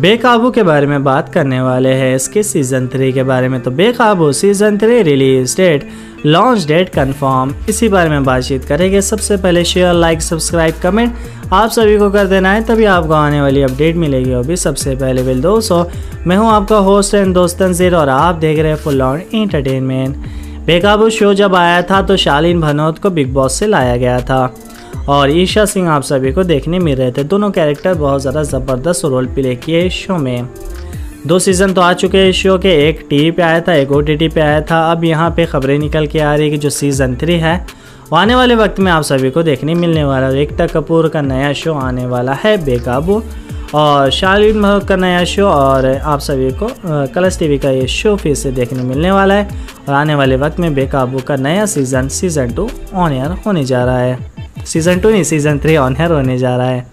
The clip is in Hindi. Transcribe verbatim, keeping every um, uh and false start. बेकाबू के बारे में बात करने वाले हैं इसके सीजन थ्री के बारे में। तो बेकाबू season three release date, launch date confirm, इसी बारे में बातचीत करेंगे। सबसे पहले शेयर, लाइक, सब्सक्राइब, कमेंट आप सभी को कर देना है, तभी आपको आने वाली अपडेट मिलेगी। अभी सबसे पहले बिल दोस्तों, मैं हूं आपका होस्ट एंड दोस्त तंजीर और आप देख रहे हैं फुल ऑन एंटरटेनमेंट। बेकाबू शो जब आया था तो शालिन भनोट को बिग बॉस से लाया गया था और ईशा सिंह आप सभी को देखने मिल रहे थे। दोनों कैरेक्टर बहुत ज़्यादा ज़बरदस्त रोल प्ले किए शो में। दो सीज़न तो आ चुके हैं शो के, एक टीवी पे आया था, एक ओटीटी पे आया था। अब यहाँ पे खबरें निकल के आ रही है कि जो सीज़न थ्री है वो आने वाले वक्त में आप सभी को देखने मिलने वाला है। रेखा कपूर का नया शो आने वाला है बेकाबू, और शालिन भनोट का नया शो, और आप सभी को कलश टी का ये शो फिर से देखने मिलने वाला है। और आने वाले वक्त में बेकाबू का नया season season two on air होने जा रहा है। सीज़न टू नहीं, सीज़न थ्री ऑन एयर होने जा रहा है।